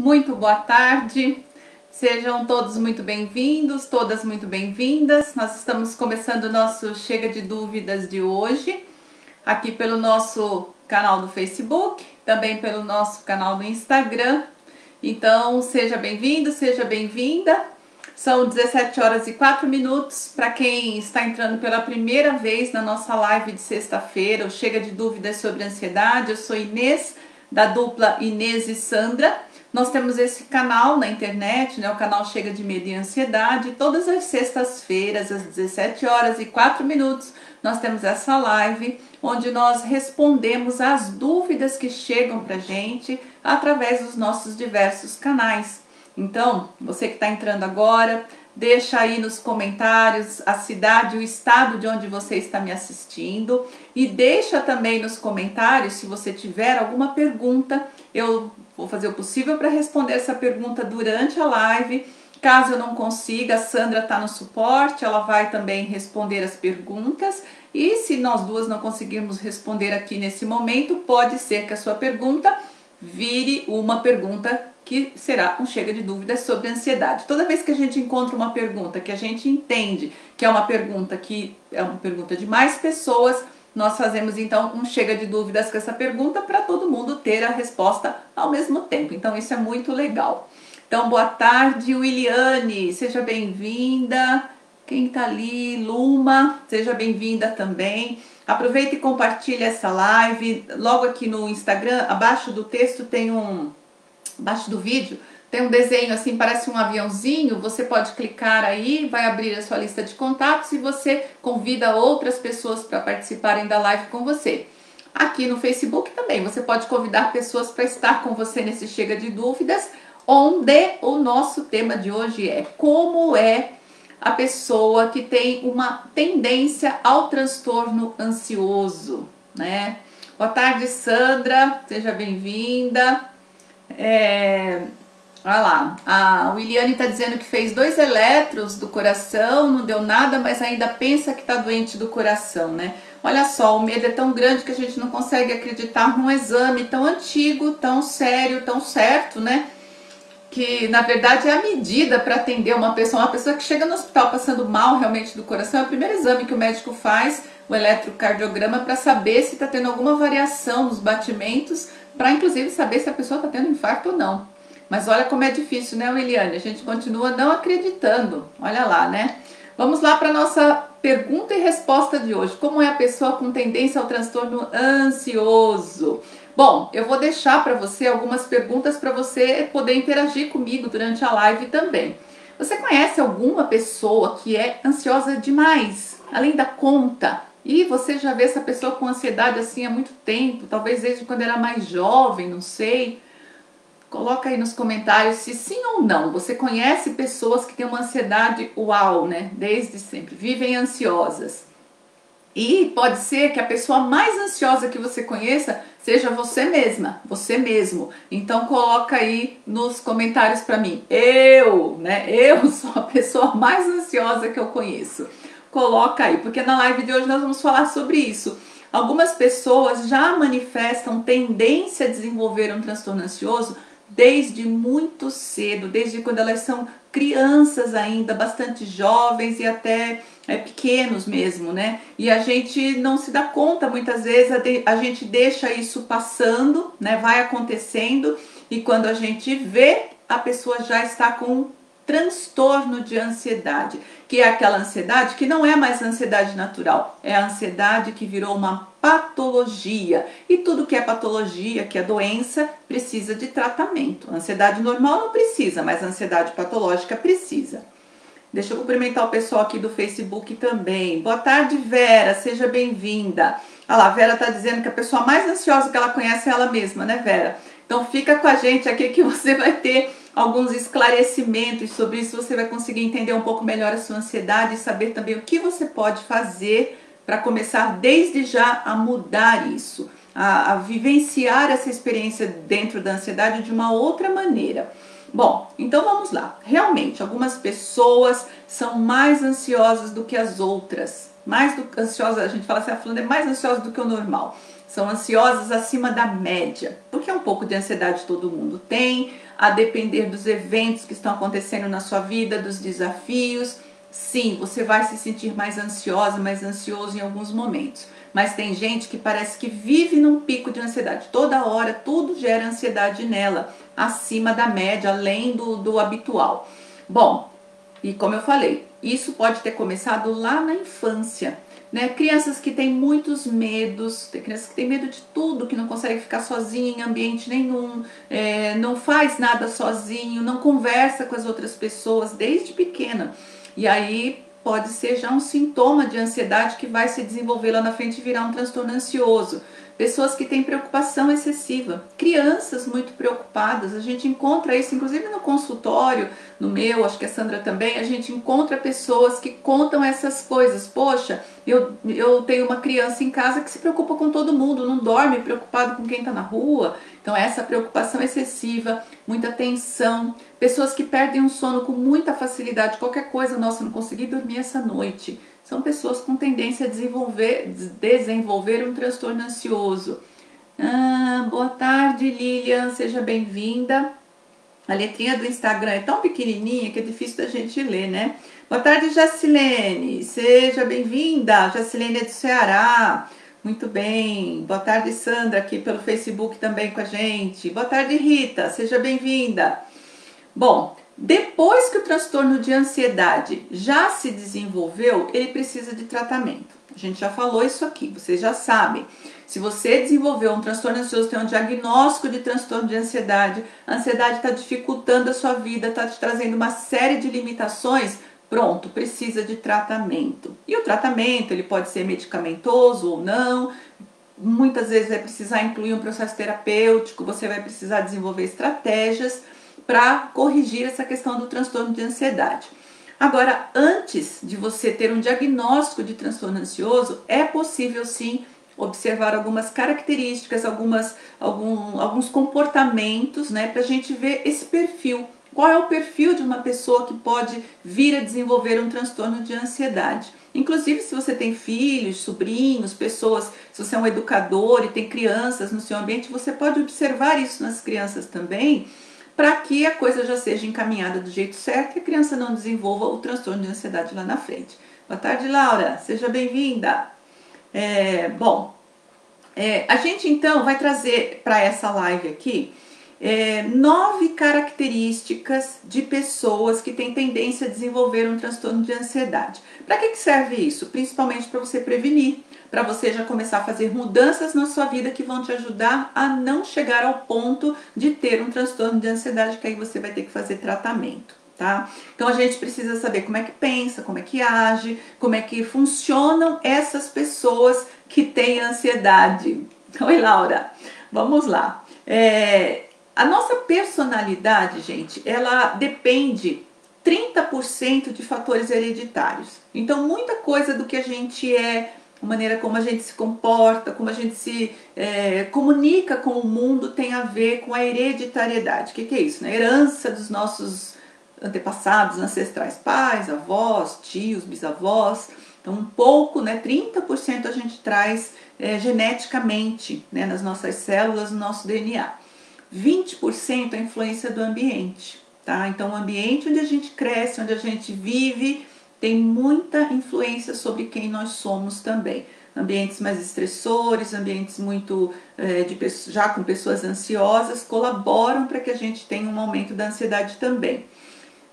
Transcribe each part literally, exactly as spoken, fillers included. Muito boa tarde, sejam todos muito bem-vindos, todas muito bem-vindas. Nós estamos começando o nosso Chega de Dúvidas de hoje, aqui pelo nosso canal do Facebook, também pelo nosso canal do Instagram. Então, seja bem-vindo, seja bem-vinda. São dezessete horas e quatro minutos. Para quem está entrando pela primeira vez na nossa live de sexta-feira, o Chega de Dúvidas sobre Ansiedade, eu sou Inês, da dupla Inês e Sandra. Nós temos esse canal na internet, né? O canal Chega de Medo e Ansiedade. Todas as sextas-feiras, às dezessete horas e quatro minutos, nós temos essa live onde nós respondemos as dúvidas que chegam para a gente através dos nossos diversos canais. Então, você que está entrando agora, deixa aí nos comentários a cidade, o estado de onde você está me assistindo e deixa também nos comentários se você tiver alguma pergunta. Eu vou fazer o possível para responder essa pergunta durante a live. Caso eu não consiga, a Sandra está no suporte, ela vai também responder as perguntas. E se nós duas não conseguirmos responder aqui nesse momento, pode ser que a sua pergunta vire uma pergunta que será um Chega de Dúvidas sobre Ansiedade. Toda vez que a gente encontra uma pergunta que a gente entende que é uma pergunta que é uma pergunta de mais pessoas, nós fazemos então um Chega de Dúvidas com essa pergunta para todo mundo ter a resposta ao mesmo tempo. Então isso é muito legal. Então boa tarde, Williane, seja bem-vinda. Quem tá ali, Luma, seja bem-vinda também. Aproveita e compartilha essa live. Logo aqui no Instagram, abaixo do texto tem um... Abaixo do vídeo tem um desenho assim, parece um aviãozinho. Você pode clicar aí, vai abrir a sua lista de contatos e você convida outras pessoas para participarem da live com você. Aqui no Facebook também, você pode convidar pessoas para estar com você nesse Chega de Dúvidas, onde o nosso tema de hoje é como é a pessoa que tem uma tendência ao transtorno ansioso, né? Boa tarde, Sandra, seja bem-vinda. É, olha lá, a Williane está dizendo que fez dois eletros do coração, não deu nada, mas ainda pensa que está doente do coração, né? Olha só, o medo é tão grande que a gente não consegue acreditar num exame tão antigo, tão sério, tão certo, né? Que na verdade é a medida para atender uma pessoa, uma pessoa que chega no hospital passando mal realmente do coração, é o primeiro exame que o médico faz, o eletrocardiograma, para saber se está tendo alguma variação nos batimentos, para inclusive saber se a pessoa está tendo infarto ou não. Mas olha como é difícil, né, Eliane? A gente continua não acreditando, olha lá, né? Vamos lá para a nossa pergunta e resposta de hoje. Como é a pessoa com tendência ao transtorno ansioso? Bom, eu vou deixar para você algumas perguntas para você poder interagir comigo durante a live também. Você conhece alguma pessoa que é ansiosa demais, além da conta? E você já vê essa pessoa com ansiedade assim há muito tempo, talvez desde quando era mais jovem, não sei. Coloca aí nos comentários se sim ou não. Você conhece pessoas que têm uma ansiedade uau, né? Desde sempre, vivem ansiosas. E pode ser que a pessoa mais ansiosa que você conheça seja você mesma, você mesmo. Então coloca aí nos comentários para mim. Eu, né? Eu sou a pessoa mais ansiosa que eu conheço. Coloca aí, porque na live de hoje nós vamos falar sobre isso. Algumas pessoas já manifestam tendência a desenvolver um transtorno ansioso desde muito cedo, desde quando elas são crianças ainda, bastante jovens e até é, pequenos mesmo, né? E a gente não se dá conta, muitas vezes a, de, a gente deixa isso passando, né? Vai acontecendo e quando a gente vê, a pessoa já está com transtorno de ansiedade, que é aquela ansiedade que não é mais ansiedade natural, é a ansiedade que virou uma patologia. E tudo que é patologia, que é doença, precisa de tratamento. A ansiedade normal não precisa, mas a ansiedade patológica precisa. Deixa eu cumprimentar o pessoal aqui do Facebook também. Boa tarde, Vera, seja bem-vinda. Olha lá, a Vera está dizendo que a pessoa mais ansiosa que ela conhece é ela mesma, né, Vera? Então fica com a gente aqui que você vai ter alguns esclarecimentos sobre isso, você vai conseguir entender um pouco melhor a sua ansiedade e saber também o que você pode fazer para começar desde já a mudar isso, a, a vivenciar essa experiência dentro da ansiedade de uma outra maneira. Bom, então vamos lá. Realmente, algumas pessoas são mais ansiosas do que as outras. Mais do, ansiosa, a gente fala assim, a Flanda é mais ansiosa do que o normal. são ansiosas acima da média, porque um pouco de ansiedade todo mundo tem, a depender dos eventos que estão acontecendo na sua vida, dos desafios. Sim, você vai se sentir mais ansiosa, mais ansioso em alguns momentos. Mas tem gente que parece que vive num pico de ansiedade. Toda hora, tudo gera ansiedade nela, acima da média, além do, do habitual. Bom, e como eu falei, isso pode ter começado lá na infância, né? Crianças que têm muitos medos, tem crianças que têm medo de tudo, que não conseguem ficar sozinha em ambiente nenhum, é, não faz nada sozinho, não conversa com as outras pessoas desde pequena. E aí pode ser já um sintoma de ansiedade que vai se desenvolver lá na frente e virar um transtorno ansioso. Pessoas que têm preocupação excessiva, crianças muito preocupadas, a gente encontra isso inclusive no consultório, no meu, acho que a Sandra também, a gente encontra pessoas que contam essas coisas. Poxa, eu, eu tenho uma criança em casa que se preocupa com todo mundo, não dorme preocupado com quem está na rua. Então essa preocupação excessiva, muita tensão, pessoas que perdem o sono com muita facilidade, qualquer coisa, nossa, não consegui dormir essa noite. São pessoas com tendência a desenvolver, desenvolver um transtorno ansioso. Ah, boa tarde, Lilian, seja bem-vinda. A letrinha do Instagram é tão pequenininha que é difícil da gente ler, né? Boa tarde, Jacilene, seja bem-vinda. Jacilene é do Ceará, muito bem. Boa tarde, Sandra, aqui pelo Facebook também com a gente. Boa tarde, Rita, seja bem-vinda. Bom... Depois que o transtorno de ansiedade já se desenvolveu, ele precisa de tratamento. A gente já falou isso aqui, vocês já sabem. Se você desenvolveu um transtorno ansioso, tem um diagnóstico de transtorno de ansiedade, a ansiedade está dificultando a sua vida, está te trazendo uma série de limitações, pronto, precisa de tratamento. E o tratamento, ele pode ser medicamentoso ou não, muitas vezes vai precisar incluir um processo terapêutico, você vai precisar desenvolver estratégias para corrigir essa questão do transtorno de ansiedade. Agora, antes de você ter um diagnóstico de transtorno ansioso, é possível sim observar algumas características, algumas, algum, alguns comportamentos, né, para a gente ver esse perfil. Qual é o perfil de uma pessoa que pode vir a desenvolver um transtorno de ansiedade? Inclusive, se você tem filhos, sobrinhos, pessoas, se você é um educador e tem crianças no seu ambiente, você pode observar isso nas crianças também, para que a coisa já seja encaminhada do jeito certo e a criança não desenvolva o transtorno de ansiedade lá na frente. Boa tarde, Laura, seja bem-vinda. É, bom, é, a gente então vai trazer para essa live aqui é, nove características de pessoas que têm tendência a desenvolver um transtorno de ansiedade. Para que que serve isso? Principalmente para você prevenir, para você já começar a fazer mudanças na sua vida que vão te ajudar a não chegar ao ponto de ter um transtorno de ansiedade, que aí você vai ter que fazer tratamento, tá? Então a gente precisa saber como é que pensa, como é que age, como é que funcionam essas pessoas que têm ansiedade. Oi, Laura, vamos lá. É, a nossa personalidade, gente, ela depende trinta por cento de fatores hereditários. Então muita coisa do que a gente é, a maneira como a gente se comporta, como a gente se é, comunica com o mundo tem a ver com a hereditariedade. O que que é isso, né? Herança dos nossos antepassados, ancestrais, pais, avós, tios, bisavós. Então um pouco, né, trinta por cento a gente traz é, geneticamente, né, nas nossas células, no nosso D N A. vinte por cento é a influência do ambiente, tá? Então o ambiente onde a gente cresce, onde a gente vive, tem muita influência sobre quem nós somos também. Ambientes mais estressores, ambientes muito é, de, já com pessoas ansiosas, colaboram para que a gente tenha um aumento da ansiedade também.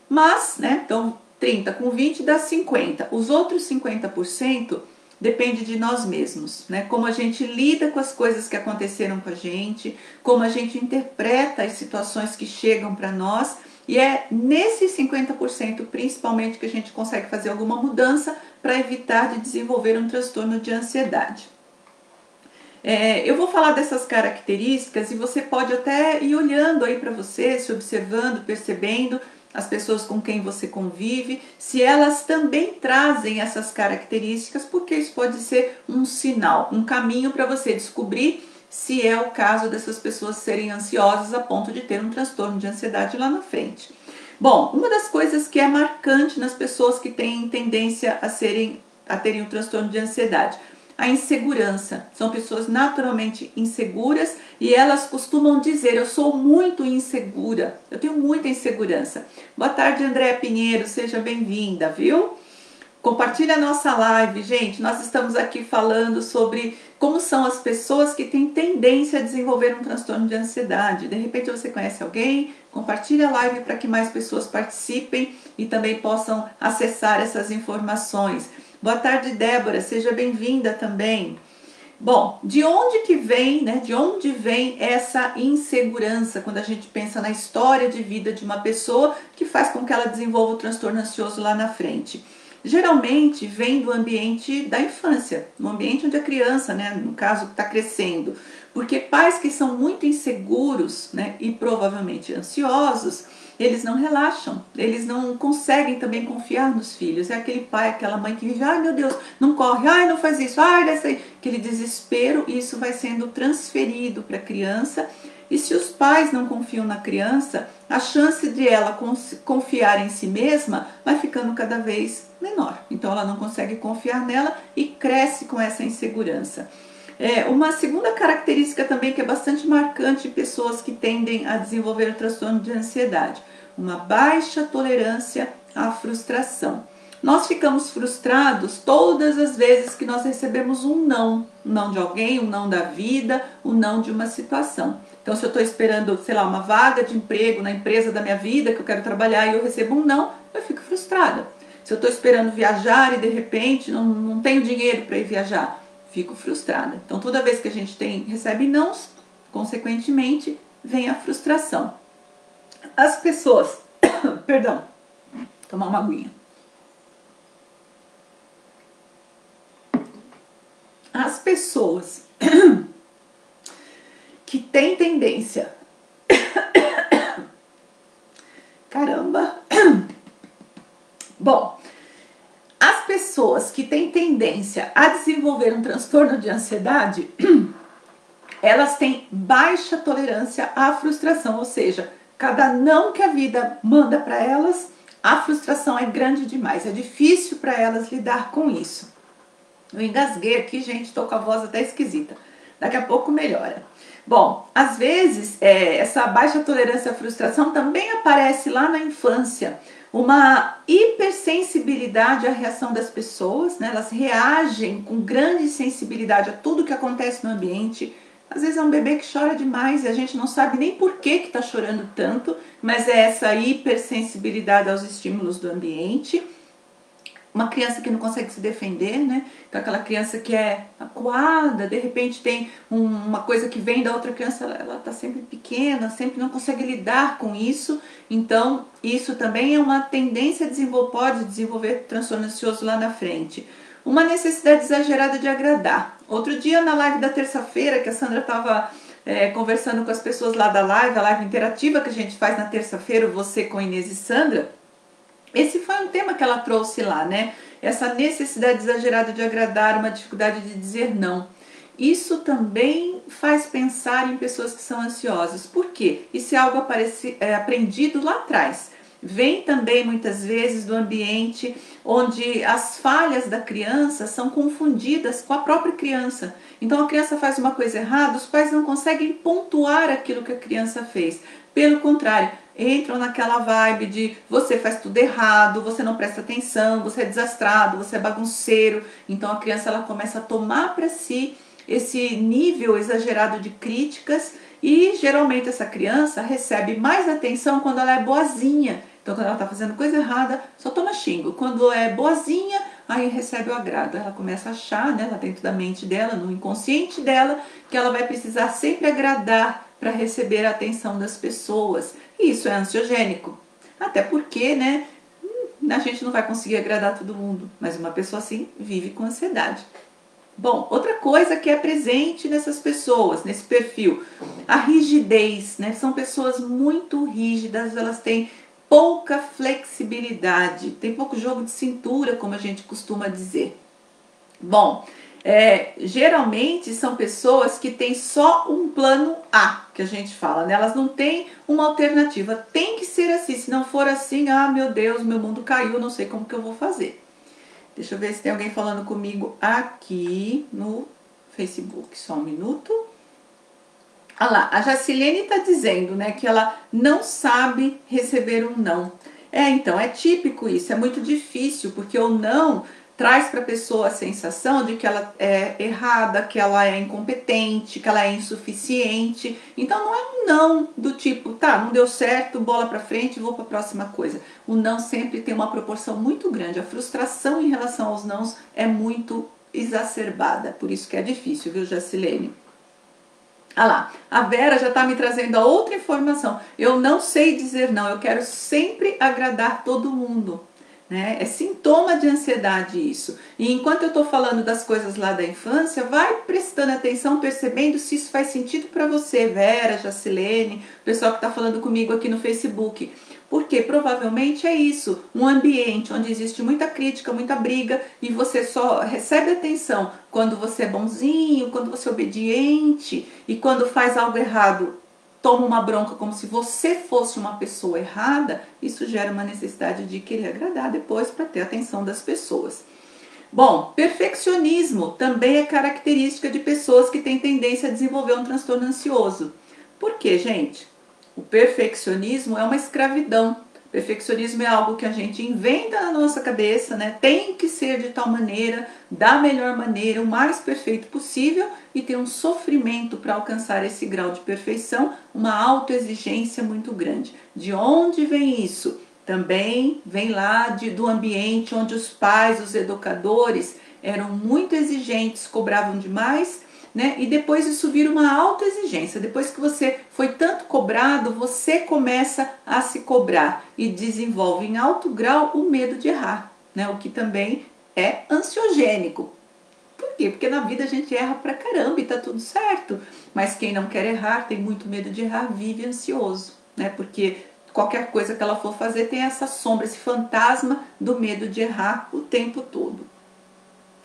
Mas, né, então trinta com vinte dá cinquenta. Os outros cinquenta por cento depende de nós mesmos, né? Como a gente lida com as coisas que aconteceram com a gente, como a gente interpreta as situações que chegam para nós. E é nesses cinquenta por cento principalmente que a gente consegue fazer alguma mudança para evitar de desenvolver um transtorno de ansiedade. É, eu vou falar dessas características e você pode até ir olhando aí para você, se observando, percebendo as pessoas com quem você convive, se elas também trazem essas características, porque isso pode ser um sinal, um caminho para você descobrir se é o caso dessas pessoas serem ansiosas a ponto de ter um transtorno de ansiedade lá na frente. Bom, uma das coisas que é marcante nas pessoas que têm tendência a serem, a terem um transtorno de ansiedade, a insegurança. São pessoas naturalmente inseguras e elas costumam dizer, eu sou muito insegura, eu tenho muita insegurança. Boa tarde, Andréa Pinheiro, seja bem-vinda, viu? Compartilha a nossa live, gente. Nós estamos aqui falando sobre como são as pessoas que têm tendência a desenvolver um transtorno de ansiedade. De repente você conhece alguém, compartilha a live para que mais pessoas participem e também possam acessar essas informações. Boa tarde, Débora, seja bem-vinda também. Bom, de onde que vem, né? De onde vem essa insegurança quando a gente pensa na história de vida de uma pessoa que faz com que ela desenvolva o transtorno ansioso lá na frente? Geralmente vem do ambiente da infância, no ambiente onde a criança, né, no caso, está crescendo. Porque pais que são muito inseguros, né, e provavelmente ansiosos, eles não relaxam, eles não conseguem também confiar nos filhos. É aquele pai, aquela mãe que diz, ai meu Deus, não corre, ai não faz isso, ai dessa aí. Aquele desespero, e isso vai sendo transferido para a criança. E se os pais não confiam na criança, a chance de ela confiar em si mesma vai ficando cada vez menor. Então ela não consegue confiar nela e cresce com essa insegurança. É, uma segunda característica também que é bastante marcante de pessoas que tendem a desenvolver o transtorno de ansiedade: uma baixa tolerância à frustração. Nós ficamos frustrados todas as vezes que nós recebemos um não. Um não de alguém, um não da vida, um não de uma situação. Então, se eu estou esperando, sei lá, uma vaga de emprego na empresa da minha vida, que eu quero trabalhar, e eu recebo um não, eu fico frustrada. Se eu estou esperando viajar e, de repente, não, não tenho dinheiro para ir viajar, fico frustrada. Então, toda vez que a gente tem, recebe nãos, consequentemente, vem a frustração. As pessoas... Perdão. Tomar uma aguinha. As pessoas que têm tendência, caramba, bom, as pessoas que têm tendência a desenvolver um transtorno de ansiedade, elas têm baixa tolerância à frustração, ou seja, cada não que a vida manda para elas, a frustração é grande demais, é difícil para elas lidar com isso. Eu engasguei aqui, gente, tô com a voz até esquisita. Daqui a pouco melhora. Bom, às vezes, é, essa baixa tolerância à frustração também aparece lá na infância. Uma hipersensibilidade à reação das pessoas, né? Elas reagem com grande sensibilidade a tudo que acontece no ambiente. Às vezes é um bebê que chora demais e a gente não sabe nem por que que tá chorando tanto, mas é essa hipersensibilidade aos estímulos do ambiente. Uma criança que não consegue se defender, né? Então aquela criança que é acuada, de repente tem um, uma coisa que vem da outra criança, ela está sempre pequena, sempre não consegue lidar com isso. Então isso também é uma tendência a desenvolver, pode desenvolver transtorno ansioso lá na frente. Uma necessidade exagerada de agradar. Outro dia na live da terça-feira, que a Sandra estava é, conversando com as pessoas lá da live, a live interativa que a gente faz na terça-feira, você com Inês e Sandra, esse foi um tema que ela trouxe lá, né? Essa necessidade exagerada de agradar, uma dificuldade de dizer não. Isso também faz pensar em pessoas que são ansiosas. Por quê? Isso é algo apareci, é, aprendido lá atrás. Vem também, muitas vezes, do ambiente onde as falhas da criança são confundidas com a própria criança. Então, a criança faz uma coisa errada, os pais não conseguem pontuar aquilo que a criança fez. Pelo contrário, entram naquela vibe de você faz tudo errado, você não presta atenção, você é desastrado, você é bagunceiro. Então a criança ela começa a tomar para si esse nível exagerado de críticas e geralmente essa criança recebe mais atenção quando ela é boazinha. Então quando ela está fazendo coisa errada, só toma xingo. Quando é boazinha, aí recebe o agrado. Ela começa a achar, né, lá dentro da mente dela, no inconsciente dela, que ela vai precisar sempre agradar para receber a atenção das pessoas. E isso é ansiogênico. Até porque, né, a gente não vai conseguir agradar todo mundo, mas uma pessoa assim vive com ansiedade. Bom, outra coisa que é presente nessas pessoas, nesse perfil, a rigidez, né? São pessoas muito rígidas, elas têm pouca flexibilidade, tem pouco jogo de cintura, como a gente costuma dizer. Bom, É, geralmente são pessoas que têm só um plano A, que a gente fala, né? Elas não têm uma alternativa, tem que ser assim, se não for assim, ah meu Deus, meu mundo caiu, não sei como que eu vou fazer. Deixa eu ver se tem alguém falando comigo aqui no Facebook. Só um minuto. Olha lá, a Jacilene está dizendo, né, que ela não sabe receber um não. É, então, é típico isso, é muito difícil, porque o não traz para a pessoa a sensação de que ela é errada, que ela é incompetente, que ela é insuficiente. Então não é um não do tipo, tá, não deu certo, bola para frente, vou para a próxima coisa. O não sempre tem uma proporção muito grande, a frustração em relação aos nãos é muito exacerbada, por isso que é difícil, viu, Jacilene? Ah lá, a Vera já está me trazendo a outra informação. Eu não sei dizer não, eu quero sempre agradar todo mundo. Né? É sintoma de ansiedade isso. E enquanto eu estou falando das coisas lá da infância, vai prestando atenção, percebendo se isso faz sentido para você, Vera, Jacilene, o pessoal que está falando comigo aqui no Facebook. Porque provavelmente é isso, um ambiente onde existe muita crítica, muita briga, e você só recebe atenção quando você é bonzinho, quando você é obediente, e quando faz algo errado, toma uma bronca como se você fosse uma pessoa errada. Isso gera uma necessidade de querer agradar depois para ter a atenção das pessoas. Bom, perfeccionismo também é característica de pessoas que têm tendência a desenvolver um transtorno ansioso. Por quê, gente? O perfeccionismo é uma escravidão. Perfeccionismo é algo que a gente inventa na nossa cabeça, né? Tem que ser de tal maneira, da melhor maneira, o mais perfeito possível, e tem um sofrimento para alcançar esse grau de perfeição, uma autoexigência muito grande. De onde vem isso? Também vem lá de, do ambiente onde os pais, os educadores, eram muito exigentes, cobravam demais, né? E depois isso vira uma autoexigência. Depois que você foi tanto cobrado, você começa a se cobrar e desenvolve em alto grau o medo de errar, né? O que também é ansiogênico. Por quê? Porque na vida a gente erra pra caramba e tá tudo certo. Mas quem não quer errar, tem muito medo de errar, vive ansioso, né? Porque qualquer coisa que ela for fazer tem essa sombra, esse fantasma do medo de errar o tempo todo.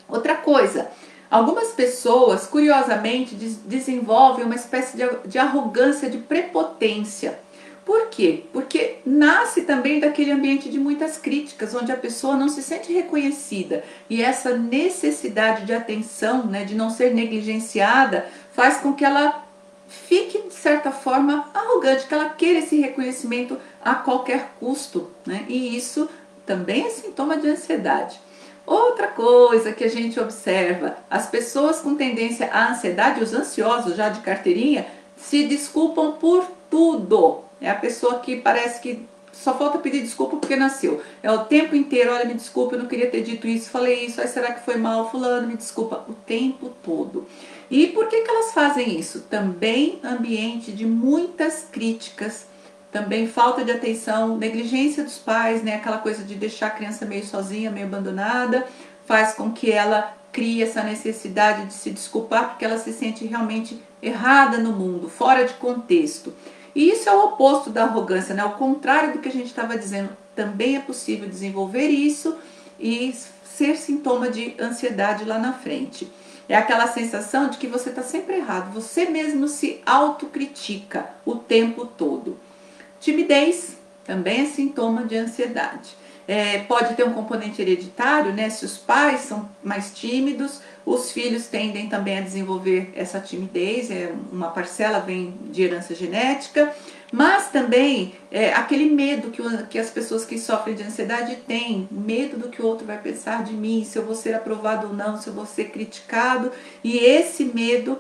Outra coisa... Algumas pessoas, curiosamente, desenvolvem uma espécie de arrogância, de prepotência. Por quê? Porque nasce também daquele ambiente de muitas críticas, onde a pessoa não se sente reconhecida. E essa necessidade de atenção, né, de não ser negligenciada, faz com que ela fique, de certa forma, arrogante, que ela queira esse reconhecimento a qualquer custo, né? E isso também é sintoma de ansiedade. Outra coisa que a gente observa, as pessoas com tendência à ansiedade, os ansiosos já de carteirinha, se desculpam por tudo. É a pessoa que parece que só falta pedir desculpa porque nasceu. É o tempo inteiro, olha, me desculpa, eu não queria ter dito isso, falei isso, aí será que foi mal, fulano, me desculpa, o tempo todo. E por que que elas fazem isso? Também ambiente de muitas críticas, também falta de atenção, negligência dos pais, né? Aquela coisa de deixar a criança meio sozinha, meio abandonada, faz com que ela crie essa necessidade de se desculpar porque ela se sente realmente errada no mundo, fora de contexto. E isso é o oposto da arrogância, né? O contrário do que a gente estava dizendo. Também é possível desenvolver isso e ser sintoma de ansiedade lá na frente. É aquela sensação de que você está sempre errado, você mesmo se autocritica o tempo todo. Timidez também é sintoma de ansiedade. É, pode ter um componente hereditário, né? Se os pais são mais tímidos, os filhos tendem também a desenvolver essa timidez, é, uma parcela vem de herança genética, mas também é, aquele medo que, que as pessoas que sofrem de ansiedade têm, medo do que o outro vai pensar de mim, se eu vou ser aprovado ou não, se eu vou ser criticado, e esse medo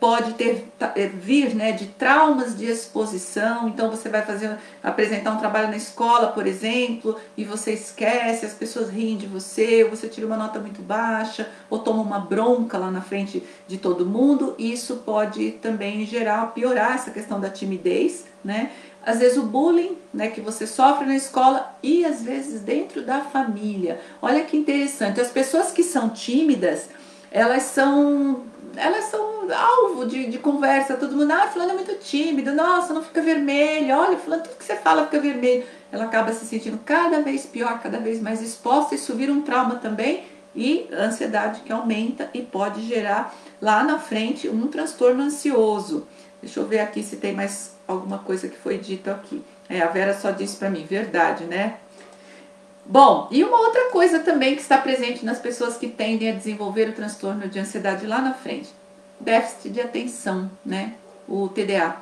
pode ter, vir, né, de traumas de exposição. Então você vai fazer, apresentar um trabalho na escola, por exemplo, e você esquece, as pessoas riem de você, ou você tira uma nota muito baixa, ou toma uma bronca lá na frente de todo mundo. Isso pode também gerar, piorar essa questão da timidez, né? Às vezes o bullying, né, que você sofre na escola e às vezes dentro da família. Olha que interessante, as pessoas que são tímidas, elas são... elas são alvo de, de conversa, todo mundo, ah, fulano é muito tímido, nossa, não fica vermelho, olha, fulano, tudo que você fala fica vermelho. Ela acaba se sentindo cada vez pior, cada vez mais exposta, isso vira um trauma também, e ansiedade que aumenta e pode gerar lá na frente um transtorno ansioso. Deixa eu ver aqui se tem mais alguma coisa que foi dita aqui. É, a Vera só disse pra mim, verdade, né? Bom, e uma outra coisa também que está presente nas pessoas que tendem a desenvolver o transtorno de ansiedade lá na frente, déficit de atenção, né? O T D A.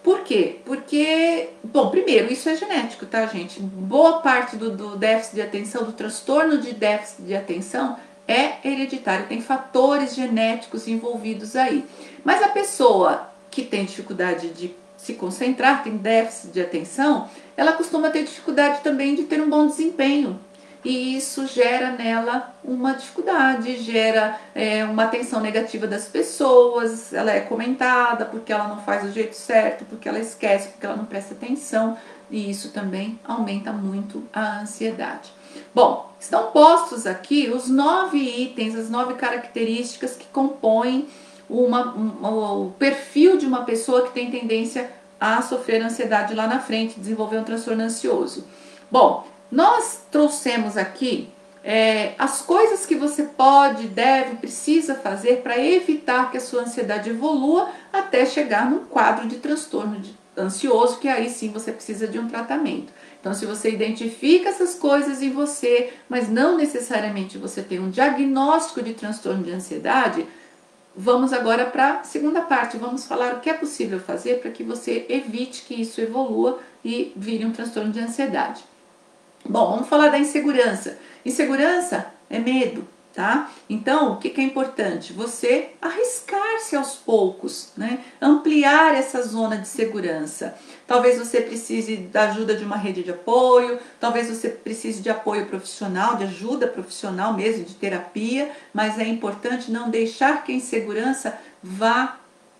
Por quê? Porque, bom, primeiro, isso é genético, tá, gente? Boa parte do, do déficit de atenção, do transtorno de déficit de atenção, é hereditário, tem fatores genéticos envolvidos aí. Mas a pessoa que tem dificuldade de se concentrar, tem déficit de atenção, ela costuma ter dificuldade também de ter um bom desempenho. E isso gera nela uma dificuldade, gera é, uma atenção negativa das pessoas, ela é comentada porque ela não faz do jeito certo, porque ela esquece, porque ela não presta atenção. E isso também aumenta muito a ansiedade. Bom, estão postos aqui os nove itens, as nove características que compõem uma, um, o perfil de uma pessoa que tem tendência a sofrer ansiedade lá na frente, desenvolver um transtorno ansioso. Bom, nós trouxemos aqui é, as coisas que você pode, deve, precisa fazer para evitar que a sua ansiedade evolua até chegar num quadro de transtorno ansioso, que aí sim você precisa de um tratamento. Então, se você identifica essas coisas em você, mas não necessariamente você tem um diagnóstico de transtorno de ansiedade, vamos agora para a segunda parte. Vamos falar o que é possível fazer para que você evite que isso evolua e vire um transtorno de ansiedade. Bom, vamos falar da insegurança. Insegurança é medo, tá? Então, o que que é importante? Você arriscar-se aos poucos, né? Ampliar essa zona de segurança. Talvez você precise da ajuda de uma rede de apoio, talvez você precise de apoio profissional, de ajuda profissional mesmo, de terapia, mas é importante não deixar que a insegurança vá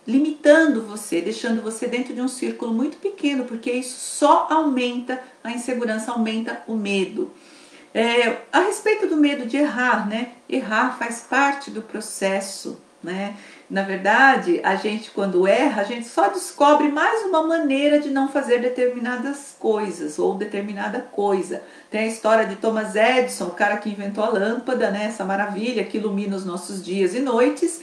limitando você, deixando você dentro de um círculo muito pequeno, porque isso só aumenta a insegurança, aumenta o medo. É, a respeito do medo de errar, né? Errar faz parte do processo, né? Na verdade, a gente quando erra, a gente só descobre mais uma maneira de não fazer determinadas coisas ou determinada coisa. Tem a história de Thomas Edison, o cara que inventou a lâmpada, né? Essa maravilha que ilumina os nossos dias e noites.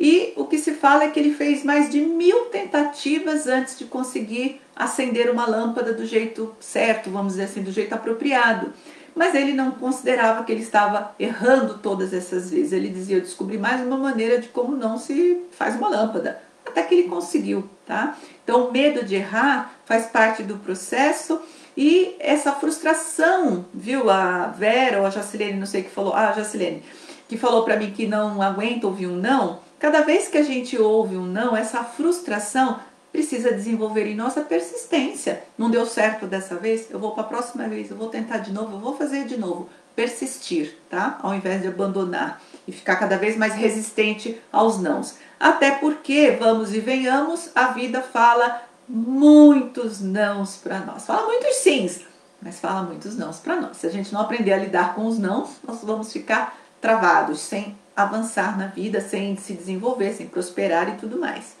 E o que se fala é que ele fez mais de mil tentativas antes de conseguir acender uma lâmpada do jeito certo, vamos dizer assim, do jeito apropriado. Mas ele não considerava que ele estava errando todas essas vezes. Ele dizia, eu descobri mais uma maneira de como não se faz uma lâmpada. Até que ele conseguiu, tá? Então o medo de errar faz parte do processo. E essa frustração, viu? A Vera ou a Jacilene, não sei o que falou. Ah, a Jacilene, que falou pra mim que não aguenta ouvir um não. Cada vez que a gente ouve um não, essa frustração precisa desenvolver em nossa persistência. Não deu certo dessa vez, eu vou para a próxima vez, eu vou tentar de novo, eu vou fazer de novo. Persistir, tá? Ao invés de abandonar e ficar cada vez mais resistente aos nãos. Até porque, vamos e venhamos, a vida fala muitos nãos para nós. Fala muitos sims, mas fala muitos nãos para nós. Se a gente não aprender a lidar com os nãos, nós vamos ficar travados, sem avançar na vida, sem se desenvolver, sem prosperar e tudo mais.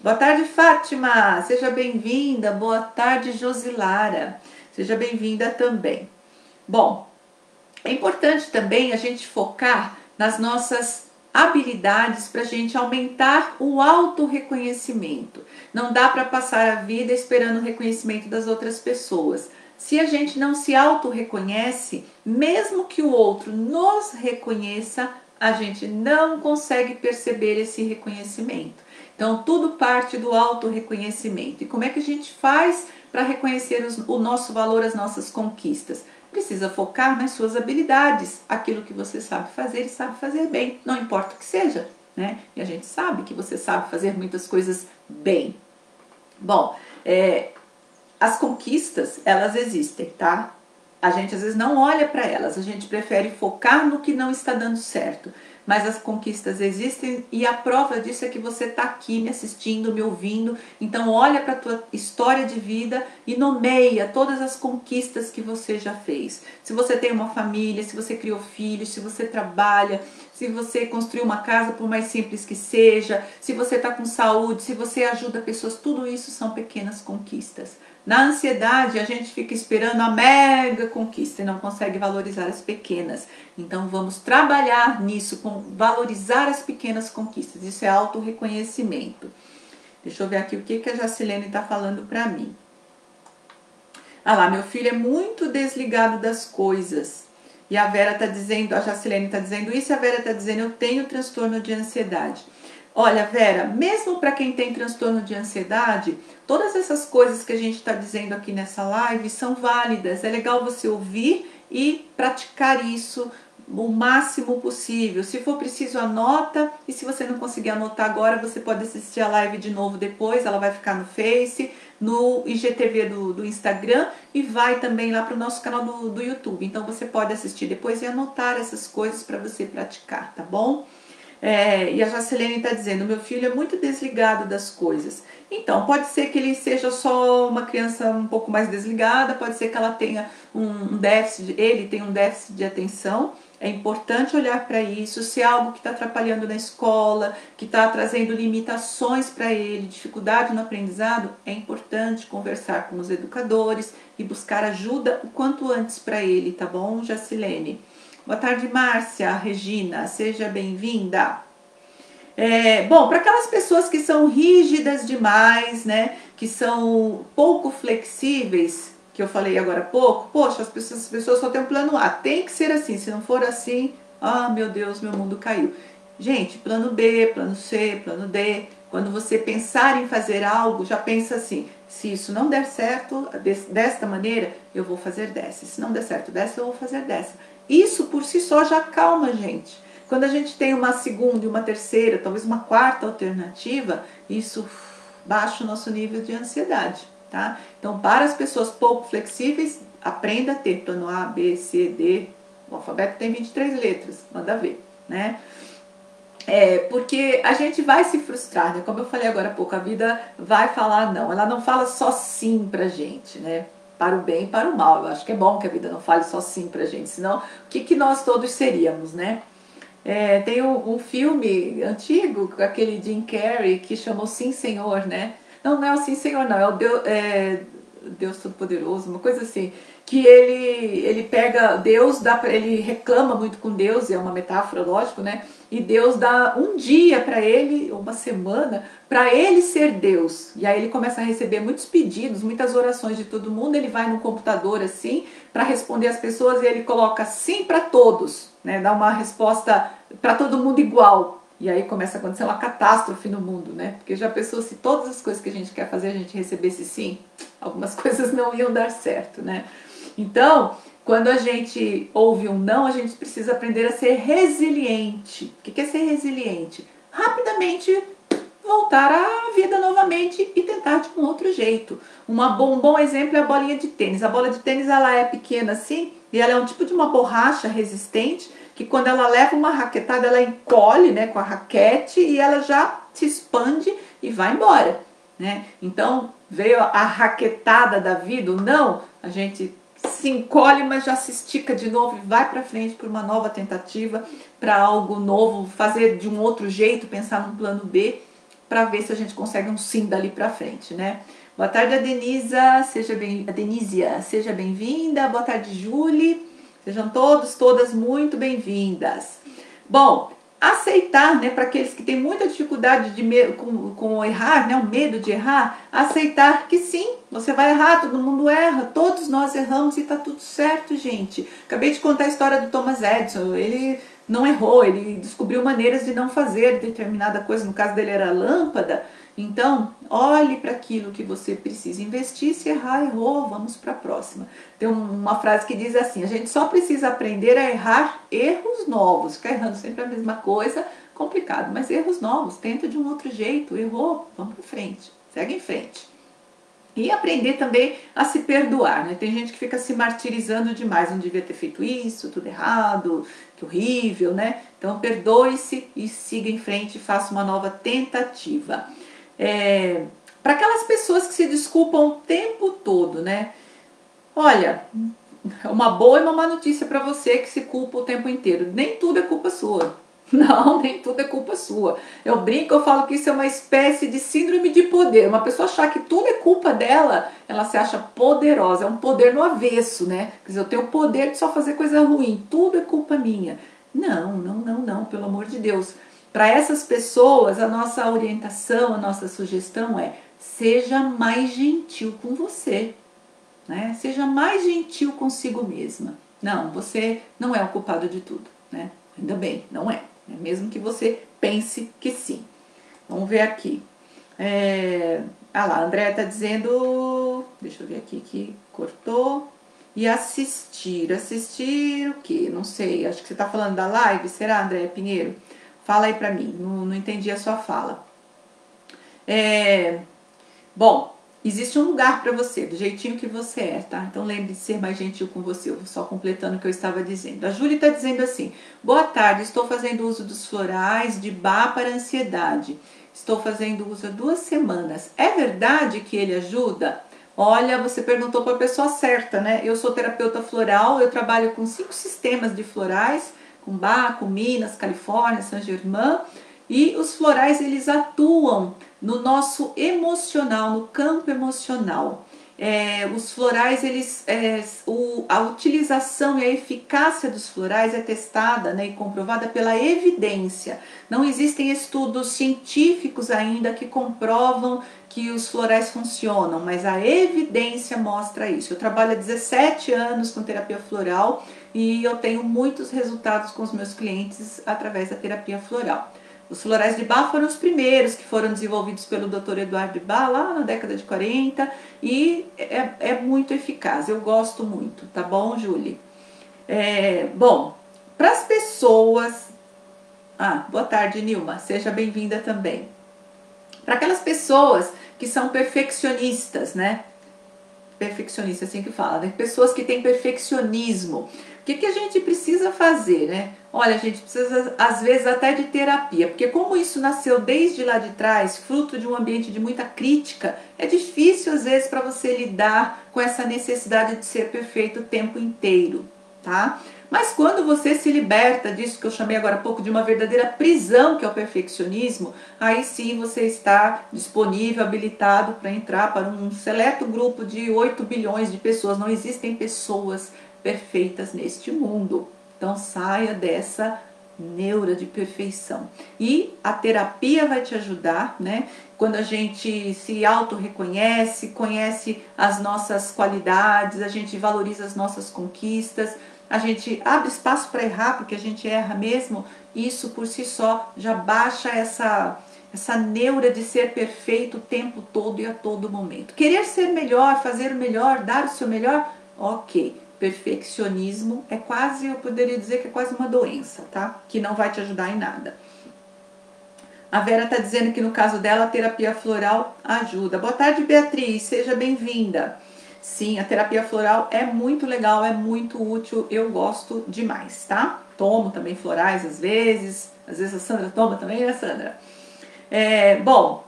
Boa tarde, Fátima, seja bem-vinda. Boa tarde, Josilara, seja bem-vinda também. Bom, é importante também a gente focar nas nossas habilidades para a gente aumentar o autorreconhecimento. Não dá para passar a vida esperando o reconhecimento das outras pessoas. Se a gente não se auto-reconhece, mesmo que o outro nos reconheça, a gente não consegue perceber esse reconhecimento. Então, tudo parte do auto-reconhecimento. E como é que a gente faz para reconhecer os, o nosso valor, as nossas conquistas? Precisa focar nas suas habilidades, aquilo que você sabe fazer e sabe fazer bem, não importa o que seja, né? E a gente sabe que você sabe fazer muitas coisas bem. Bom, é... as conquistas, elas existem, tá? A gente às vezes não olha para elas, a gente prefere focar no que não está dando certo. Mas as conquistas existem e a prova disso é que você está aqui me assistindo, me ouvindo. Então olha para a tua história de vida e nomeia todas as conquistas que você já fez. Se você tem uma família, se você criou filhos, se você trabalha, se você construiu uma casa, por mais simples que seja, se você está com saúde, se você ajuda pessoas, tudo isso são pequenas conquistas. Na ansiedade, a gente fica esperando a mega conquista e não consegue valorizar as pequenas. Então, vamos trabalhar nisso, com valorizar as pequenas conquistas. Isso é autorreconhecimento. Deixa eu ver aqui o que a Jacilene está falando para mim. Ah lá, meu filho é muito desligado das coisas. E a Vera está dizendo, a Jacilene está dizendo isso, e a Vera está dizendo, eu tenho transtorno de ansiedade. Olha, Vera, mesmo para quem tem transtorno de ansiedade, todas essas coisas que a gente está dizendo aqui nessa live são válidas. É legal você ouvir e praticar isso o máximo possível. Se for preciso, anota. E se você não conseguir anotar agora, você pode assistir a live de novo depois. Ela vai ficar no Face, no I G T V do, do Instagram e vai também lá para o nosso canal do, do YouTube. Então você pode assistir depois e anotar essas coisas para você praticar, tá bom? É, e a Jacilene está dizendo, meu filho é muito desligado das coisas. Então, pode ser que ele seja só uma criança um pouco mais desligada, pode ser que ela tenha um déficit, ele tem um déficit de atenção. É importante olhar para isso, se é algo que está atrapalhando na escola, que está trazendo limitações para ele, dificuldade no aprendizado, é importante conversar com os educadores e buscar ajuda o quanto antes para ele, tá bom, Jacilene? Boa tarde, Márcia, Regina, seja bem-vinda. É, bom, para aquelas pessoas que são rígidas demais, né, que são pouco flexíveis, que eu falei agora há pouco, poxa, as pessoas, as pessoas só têm um plano A, tem que ser assim, se não for assim, ah, meu Deus, meu mundo caiu. Gente, plano B, plano C, plano D, quando você pensar em fazer algo, já pensa assim, se isso não der certo, desta maneira, eu vou fazer dessa, se não der certo dessa, eu vou fazer dessa. Isso por si só já acalma a gente. Quando a gente tem uma segunda e uma terceira, talvez uma quarta alternativa, isso baixa o nosso nível de ansiedade, tá? Então, para as pessoas pouco flexíveis, aprenda a ter plano A, B, C, D. O alfabeto tem vinte e três letras, manda ver, né? É, porque a gente vai se frustrar, né? Como eu falei agora há pouco, a vida vai falar não. Ela não fala só sim pra gente, né? Para o bem e para o mal. Eu acho que é bom que a vida não fale só sim pra gente, senão o que, que nós todos seríamos, né? É, tem um, um filme antigo, com aquele Jim Carrey, que chamou Sim Senhor, né? Não, não é o Sim Senhor, não, é o Deus, é, Deus Todo-Poderoso, uma coisa assim, que ele, ele pega Deus, dá pra, ele reclama muito com Deus, é uma metáfora, lógico, né? E Deus dá um dia para ele, uma semana, para ele ser Deus. E aí ele começa a receber muitos pedidos, muitas orações de todo mundo. Ele vai no computador assim, para responder as pessoas, e ele coloca sim para todos, né? Dá uma resposta para todo mundo igual. E aí começa a acontecer uma catástrofe no mundo, né? Porque já pensou, se todas as coisas que a gente quer fazer a gente recebesse sim, algumas coisas não iam dar certo, né? Então, quando a gente ouve um não, a gente precisa aprender a ser resiliente. O que é ser resiliente? Rapidamente voltar à vida novamente e tentar de um outro jeito. Uma bom, um bom exemplo é a bolinha de tênis. A bola de tênis, ela é pequena assim e ela é um tipo de uma borracha resistente que quando ela leva uma raquetada, ela encolhe, né, com a raquete e ela já se expande e vai embora, né? Então, veio a raquetada da vida, o não, a gente se encolhe, mas já se estica de novo e vai para frente para uma nova tentativa, para algo novo, fazer de um outro jeito, pensar num plano B, para ver se a gente consegue um sim dali para frente, né? Boa tarde, a Denisa, seja bem, a Denisia, seja bem-vinda. Boa tarde, Julie. Sejam todos, todas muito bem-vindas. Bom, aceitar, né, para aqueles que têm muita dificuldade de me... com, com errar, né, o medo de errar, aceitar que sim, você vai errar, todo mundo erra, todos nós erramos e tá tudo certo, gente. Acabei de contar a história do Thomas Edison, ele não errou, ele descobriu maneiras de não fazer determinada coisa, no caso dele era a lâmpada. Então, olhe para aquilo que você precisa investir, se errar, errou, vamos para a próxima. Tem uma frase que diz assim, a gente só precisa aprender a errar erros novos. Ficar errando sempre a mesma coisa, complicado, mas erros novos, tenta de um outro jeito, errou, vamos para frente, segue em frente. E aprender também a se perdoar, né? Tem gente que fica se martirizando demais, não devia ter feito isso, tudo errado, que horrível, né? Então, perdoe-se e siga em frente, faça uma nova tentativa. É, para aquelas pessoas que se desculpam o tempo todo, né? Olha, uma boa e uma má notícia para você que se culpa o tempo inteiro. Nem tudo é culpa sua. Não, nem tudo é culpa sua. Eu brinco, eu falo que isso é uma espécie de síndrome de poder. Uma pessoa achar que tudo é culpa dela, ela se acha poderosa. É um poder no avesso, né? Quer dizer, eu tenho o poder de só fazer coisa ruim. Tudo é culpa minha. Não, não, não, não, pelo amor de Deus. Para essas pessoas, a nossa orientação, a nossa sugestão é: seja mais gentil com você. né? Seja mais gentil consigo mesma. Não, você não é o culpado de tudo, né? Ainda bem, não é. Mesmo que você pense que sim. Vamos ver aqui. É... Ah lá, a Andréa tá dizendo... Deixa eu ver aqui que cortou. E assistir. Assistir o quê? Não sei. Acho que você tá falando da live. Será, Andréa Pinheiro? Fala aí pra mim. Não, não entendi a sua fala. É... Bom, existe um lugar pra você, do jeitinho que você é, tá? Então lembre de ser mais gentil com você. Eu vou só completando o que eu estava dizendo. A Julie tá dizendo assim: boa tarde, estou fazendo uso dos florais de Bach para ansiedade. Estou fazendo uso há duas semanas. É verdade que ele ajuda? Olha, você perguntou para a pessoa certa, né? Eu sou terapeuta floral, eu trabalho com cinco sistemas de florais, com Bach, com Minas, Califórnia, Saint Germain, e os florais, eles atuam no nosso emocional, no campo emocional. É, os florais, eles, é, o, a utilização e a eficácia dos florais é testada, né, e comprovada pela evidência. Não existem estudos científicos ainda que comprovam que os florais funcionam, mas a evidência mostra isso. Eu trabalho há dezessete anos com terapia floral e eu tenho muitos resultados com os meus clientes através da terapia floral. Os florais de Bach foram os primeiros que foram desenvolvidos pelo doutor Eduardo Bach lá na década de quarenta e é, é muito eficaz, eu gosto muito, tá bom, Julie? É, bom, para as pessoas... Ah, boa tarde, Nilma, seja bem-vinda também. Para aquelas pessoas que são perfeccionistas, né? Perfeccionista, assim que fala, né? Pessoas que têm perfeccionismo. O que, que a gente precisa fazer, né? Olha, a gente precisa, às vezes, até de terapia, porque como isso nasceu desde lá de trás, fruto de um ambiente de muita crítica, é difícil, às vezes, para você lidar com essa necessidade de ser perfeito o tempo inteiro, tá? Mas quando você se liberta disso, que eu chamei agora há pouco de uma verdadeira prisão, que é o perfeccionismo, aí sim você está disponível, habilitado para entrar para um seleto grupo de oito bilhões de pessoas. Não existem pessoas perfeitas neste mundo. Então saia dessa neura de perfeição. E a terapia vai te ajudar, né? Quando a gente se auto-reconhece, conhece as nossas qualidades, a gente valoriza as nossas conquistas, a gente abre espaço para errar, porque a gente erra mesmo, isso por si só já baixa essa, essa neura de ser perfeito o tempo todo e a todo momento. Querer ser melhor, fazer o melhor, dar o seu melhor, ok. Perfeccionismo é quase, eu poderia dizer que é quase uma doença, tá? Que não vai te ajudar em nada. A Vera tá dizendo que no caso dela a terapia floral ajuda. Boa tarde, Beatriz, seja bem-vinda. Sim, a terapia floral é muito legal, é muito útil, eu gosto demais, tá? Tomo também florais às vezes, às vezes a Sandra toma também, né, Sandra? É, bom,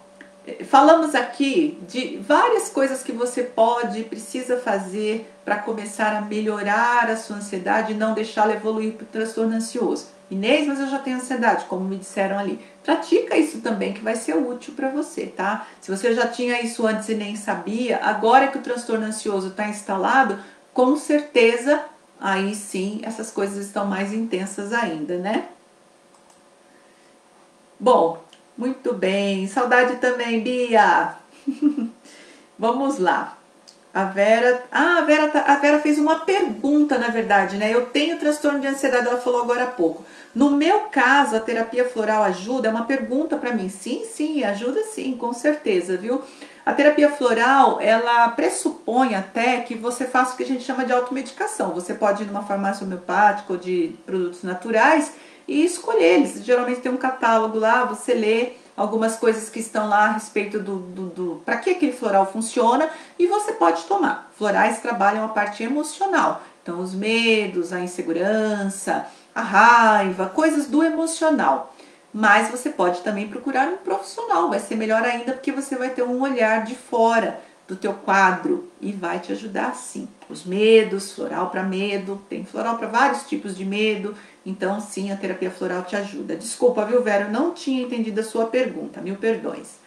falamos aqui de várias coisas que você pode e precisa fazer para começar a melhorar a sua ansiedade e não deixá-la evoluir para o transtorno ansioso. Inês, mas eu já tenho ansiedade, como me disseram ali. Pratica isso também, que vai ser útil para você, tá? Se você já tinha isso antes e nem sabia, agora que o transtorno ansioso está instalado, com certeza, aí sim, essas coisas estão mais intensas ainda, né? Bom, muito bem. Saudade também, Bia. Vamos lá. A Vera, ah, a Vera, a Vera fez uma pergunta, na verdade, né? Eu tenho transtorno de ansiedade, ela falou agora há pouco. No meu caso, a terapia floral ajuda? É uma pergunta para mim. Sim, sim, ajuda sim, com certeza, viu? A terapia floral, ela pressupõe até que você faça o que a gente chama de automedicação. Você pode ir numa farmácia homeopática ou de produtos naturais e escolher eles. Geralmente tem um catálogo lá, você lê algumas coisas que estão lá a respeito do, do, do para que aquele floral funciona e você pode tomar. Florais trabalham a parte emocional, então os medos, a insegurança, a raiva, coisas do emocional. Mas você pode também procurar um profissional, vai ser melhor ainda porque você vai ter um olhar de fora do teu quadro e vai te ajudar sim. Os medos, floral para medo, tem floral para vários tipos de medo, então sim, a terapia floral te ajuda. Desculpa, viu, Vera, eu não tinha entendido a sua pergunta, mil perdões.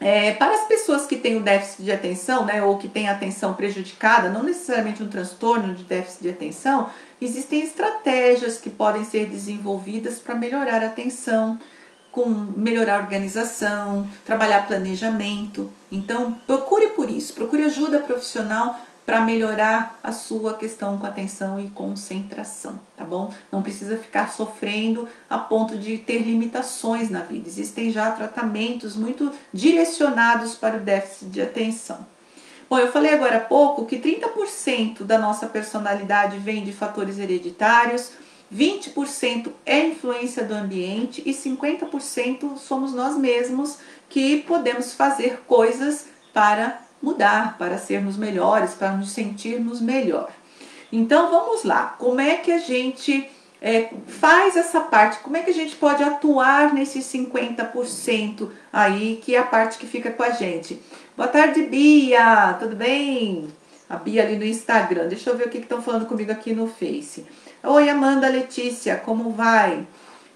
É, para as pessoas que têm o déficit de atenção, né, ou que têm a atenção prejudicada, não necessariamente um transtorno de déficit de atenção, existem estratégias que podem ser desenvolvidas para melhorar a atenção, com melhorar a organização, trabalhar planejamento. Então, procure por isso, procure ajuda profissional para melhorar a sua questão com atenção e concentração, tá bom? Não precisa ficar sofrendo a ponto de ter limitações na vida. Existem já tratamentos muito direcionados para o déficit de atenção. Bom, eu falei agora há pouco que trinta por cento da nossa personalidade vem de fatores hereditários, vinte por cento é influência do ambiente e cinquenta por cento somos nós mesmos que podemos fazer coisas para mudar, para sermos melhores, para nos sentirmos melhor. Então vamos lá, como é que a gente é, faz essa parte, como é que a gente pode atuar nesses cinquenta por cento aí, que é a parte que fica com a gente. Boa tarde, Bia, tudo bem? A Bia ali no Instagram, deixa eu ver o que estão falando comigo aqui no Face. Oi, Amanda, Letícia, como vai?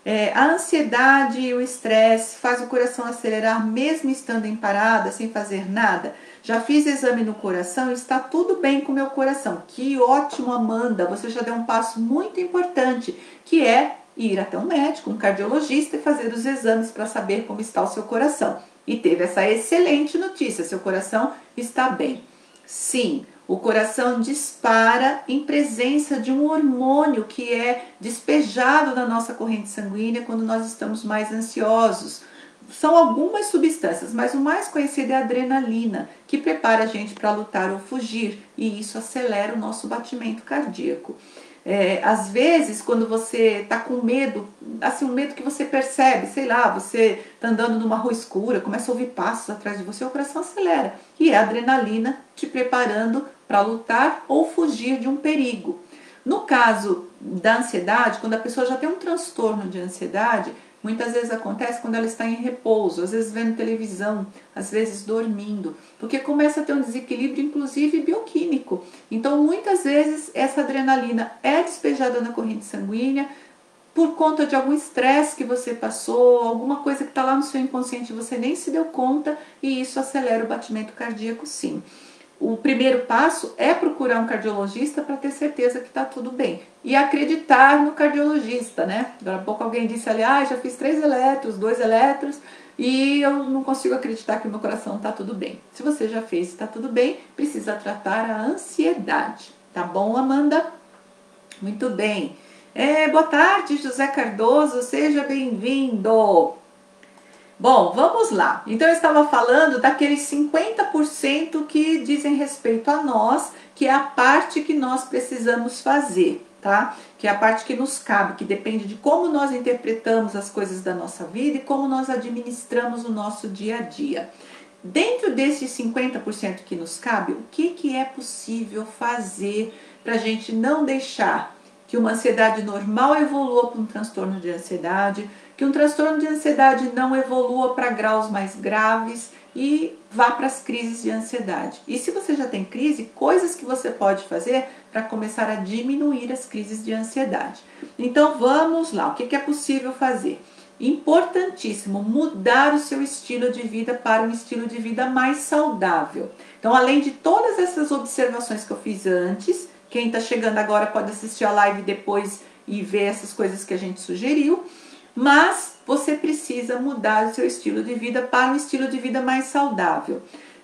É, a ansiedade e o estresse faz o coração acelerar mesmo estando em parada, sem fazer nada. Já fiz exame no coração e está tudo bem com o meu coração. Que ótimo, Amanda! Você já deu um passo muito importante, que é ir até um médico, um cardiologista, e fazer os exames para saber como está o seu coração. E teve essa excelente notícia, seu coração está bem. Sim, o coração dispara em presença de um hormônio que é despejado na nossa corrente sanguínea quando nós estamos mais ansiosos. São algumas substâncias, mas o mais conhecido é a adrenalina, que prepara a gente para lutar ou fugir, e isso acelera o nosso batimento cardíaco. É, às vezes, quando você está com medo, assim, um medo que você percebe, sei lá, você está andando numa rua escura, começa a ouvir passos atrás de você, o coração acelera, e é a adrenalina te preparando para lutar ou fugir de um perigo. No caso da ansiedade, quando a pessoa já tem um transtorno de ansiedade, muitas vezes acontece quando ela está em repouso, às vezes vendo televisão, às vezes dormindo, porque começa a ter um desequilíbrio, inclusive bioquímico. Então, muitas vezes, essa adrenalina é despejada na corrente sanguínea por conta de algum estresse que você passou, alguma coisa que está lá no seu inconsciente e você nem se deu conta, e isso acelera o batimento cardíaco, sim. O primeiro passo é procurar um cardiologista para ter certeza que está tudo bem. E acreditar no cardiologista, né? Agora há pouco alguém disse ali, ah, já fiz três eletros, dois eletros, e eu não consigo acreditar que o meu coração está tudo bem. Se você já fez e está tudo bem, precisa tratar a ansiedade. Tá bom, Amanda? Muito bem. É, boa tarde, José Cardoso, seja bem-vindo. Bom, vamos lá. Então eu estava falando daqueles cinquenta por cento que dizem respeito a nós, que é a parte que nós precisamos fazer, tá? Que é a parte que nos cabe, que depende de como nós interpretamos as coisas da nossa vida e como nós administramos o nosso dia a dia. Dentro desses cinquenta por cento que nos cabe, o que que é possível fazer para a gente não deixar que uma ansiedade normal evolua para um transtorno de ansiedade, que um transtorno de ansiedade não evolua para graus mais graves e vá para as crises de ansiedade. E se você já tem crise, coisas que você pode fazer para começar a diminuir as crises de ansiedade. Então vamos lá, o que é possível fazer? Importantíssimo, mudar o seu estilo de vida para um estilo de vida mais saudável. Então, além de todas essas observações que eu fiz antes, quem está chegando agora pode assistir a live depois e ver essas coisas que a gente sugeriu. Mas você precisa mudar o seu estilo de vida para um estilo de vida mais saudável.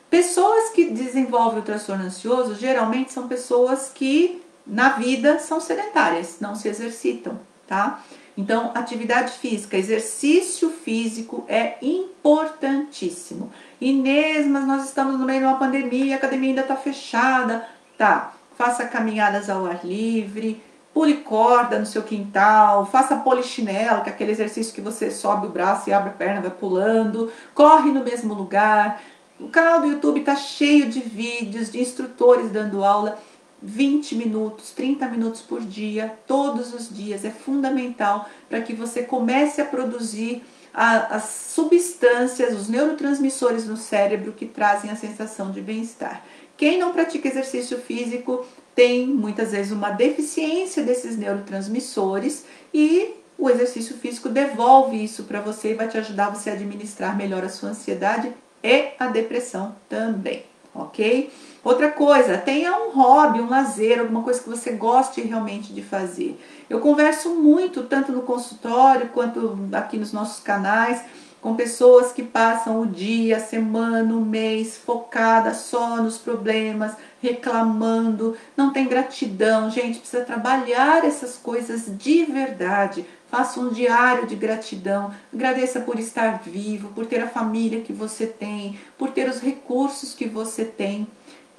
Pessoas que desenvolvem o transtorno ansioso geralmente são pessoas que na vida são sedentárias, não se exercitam, tá? Então, atividade física, exercício físico é importantíssimo. Inês, mas nós estamos no meio de uma pandemia, a academia ainda está fechada, tá? Faça caminhadas ao ar livre, pule corda no seu quintal, faça polichinelo, que é aquele exercício que você sobe o braço e abre a perna, vai pulando, corre no mesmo lugar. O canal do YouTube está cheio de vídeos, de instrutores dando aula, vinte minutos, trinta minutos por dia, todos os dias. É fundamental para que você comece a produzir a, as substâncias, os neurotransmissores no cérebro que trazem a sensação de bem-estar. Quem não pratica exercício físico tem muitas vezes uma deficiência desses neurotransmissores e o exercício físico devolve isso para você e vai te ajudar você a administrar melhor a sua ansiedade e a depressão também, ok? Outra coisa, tenha um hobby, um lazer, alguma coisa que você goste realmente de fazer. Eu converso muito, tanto no consultório quanto aqui nos nossos canais, com pessoas que passam o dia, a semana, o mês focada só nos problemas, reclamando, não tem gratidão. Gente, precisa trabalhar essas coisas de verdade. Faça um diário de gratidão, agradeça por estar vivo, por ter a família que você tem, por ter os recursos que você tem.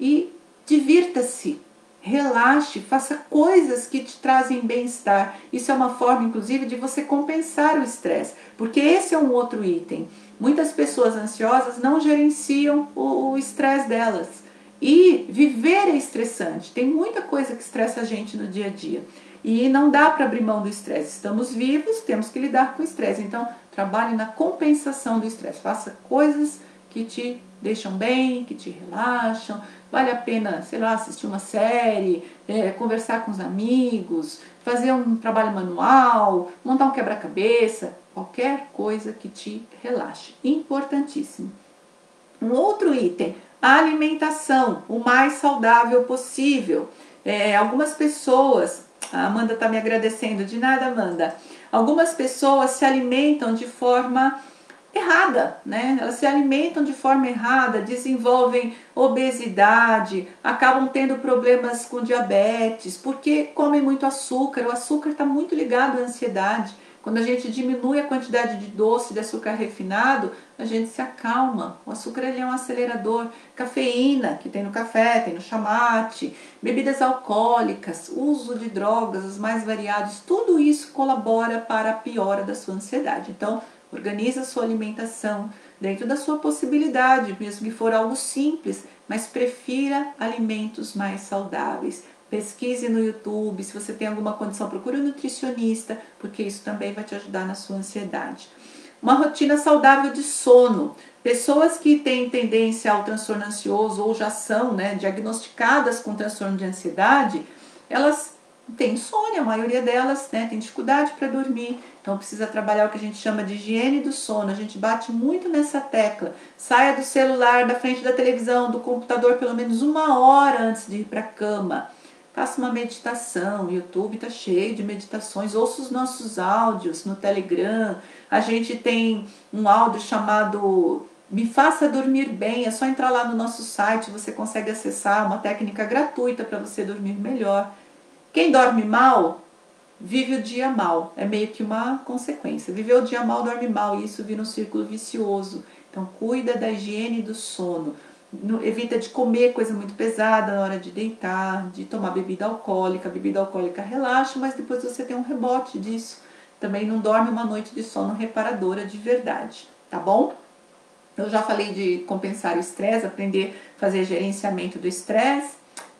E divirta-se, relaxe, faça coisas que te trazem bem-estar. Isso é uma forma, inclusive, de você compensar o estresse, porque esse é um outro item. Muitas pessoas ansiosas não gerenciam o estresse delas. E viver é estressante, tem muita coisa que estressa a gente no dia a dia. E não dá para abrir mão do estresse. Estamos vivos, temos que lidar com o estresse. Então, trabalhe na compensação do estresse. Faça coisas que te deixam bem, que te relaxam. Vale a pena, sei lá, assistir uma série, é, conversar com os amigos, fazer um trabalho manual, montar um quebra-cabeça. Qualquer coisa que te relaxe. Importantíssimo. Um outro item, a alimentação, o mais saudável possível. É, algumas pessoas... A Amanda está me agradecendo. De nada, Amanda. Algumas pessoas se alimentam de forma errada, né? Elas se alimentam de forma errada, desenvolvem obesidade, acabam tendo problemas com diabetes, porque comem muito açúcar. O açúcar está muito ligado à ansiedade. Quando a gente diminui a quantidade de doce, de açúcar refinado, a gente se acalma. O açúcar ele é um acelerador. Cafeína, que tem no café, tem no chamate, bebidas alcoólicas, uso de drogas, os mais variados, tudo isso colabora para a piora da sua ansiedade. Então, organiza a sua alimentação dentro da sua possibilidade, mesmo que for algo simples, mas prefira alimentos mais saudáveis. Pesquise no YouTube, se você tem alguma condição, procure um nutricionista, porque isso também vai te ajudar na sua ansiedade. Uma rotina saudável de sono. Pessoas que têm tendência ao transtorno ansioso ou já são, né, diagnosticadas com transtorno de ansiedade, elas têm insônia, a maioria delas, né, tem dificuldade para dormir. Então precisa trabalhar o que a gente chama de higiene do sono. A gente bate muito nessa tecla. Saia do celular, da frente da televisão, do computador, pelo menos uma hora antes de ir para a cama. Faça uma meditação, o YouTube está cheio de meditações, ouça os nossos áudios no Telegram. A gente tem um áudio chamado Me Faça Dormir Bem, é só entrar lá no nosso site, você consegue acessar uma técnica gratuita para você dormir melhor. Quem dorme mal, vive o dia mal, é meio que uma consequência. Viver o dia mal, dorme mal, e isso vira um círculo vicioso. Então cuida da higiene do sono. Evita de comer coisa muito pesada na hora de deitar, de tomar bebida alcoólica. Bebida alcoólica relaxa, mas depois você tem um rebote disso. Também não dorme uma noite de sono reparadora de verdade, tá bom? Eu já falei de compensar o estresse, aprender a fazer gerenciamento do estresse.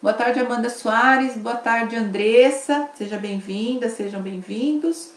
Boa tarde, Amanda Soares. Boa tarde, Andressa. Seja bem-vinda, sejam bem-vindos.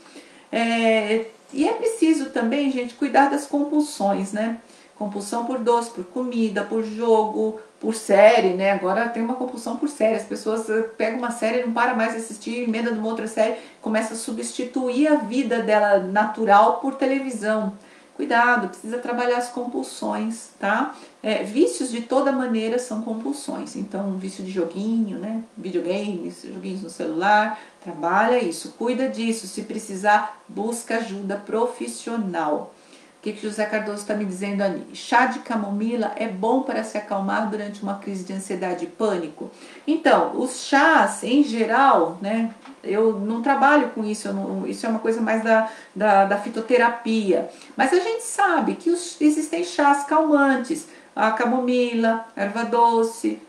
É... E é preciso também, gente, cuidar das compulsões, né? Compulsão por doce, por comida, por jogo, por série, né? Agora tem uma compulsão por série. As pessoas pegam uma série e não param mais de assistir, emenda numa outra série, começa a substituir a vida dela natural por televisão. Cuidado, precisa trabalhar as compulsões, tá? É, vícios de toda maneira são compulsões. Então, vício de joguinho, né? Videogames, joguinhos no celular, trabalha isso, cuida disso. Se precisar, busca ajuda profissional. O que, que José Cardoso está me dizendo ali? Chá de camomila é bom para se acalmar durante uma crise de ansiedade e pânico? Então, os chás, em geral, né? Eu não trabalho com isso, eu não, isso é uma coisa mais da, da, da fitoterapia. Mas a gente sabe que os, existem chás calmantes. A camomila, a erva doce,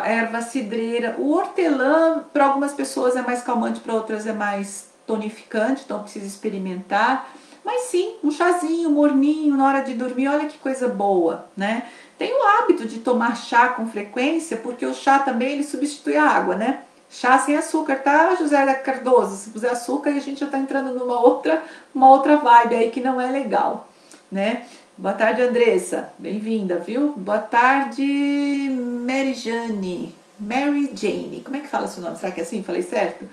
a erva cidreira. O hortelã, para algumas pessoas é mais calmante, para outras é mais tonificante. Então, precisa experimentar. Mas sim, um chazinho morninho na hora de dormir, olha que coisa boa, né? Tem o hábito de tomar chá com frequência, porque o chá também ele substitui a água, né? Chá sem açúcar, tá, José Cardoso? Se puser açúcar, a gente já tá entrando numa outra, uma outra vibe aí que não é legal, né? Boa tarde, Andressa. Bem-vinda, viu? Boa tarde, Mary Jane. Mary Jane. Como é que fala seu nome? Será que é assim? Falei certo?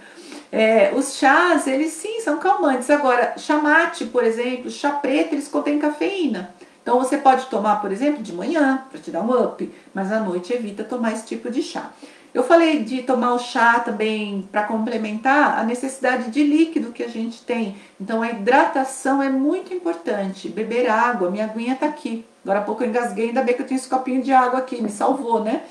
É, os chás, eles sim, são calmantes. Agora, chamate, por exemplo, chá preto, eles contêm cafeína. Então, você pode tomar, por exemplo, de manhã, para te dar um up. Mas à noite, evita tomar esse tipo de chá. Eu falei de tomar o chá também para complementar a necessidade de líquido que a gente tem. Então, a hidratação é muito importante. Beber água, minha aguinha tá aqui. Agora há pouco eu engasguei, ainda bem que eu tenho esse copinho de água aqui, me salvou, né?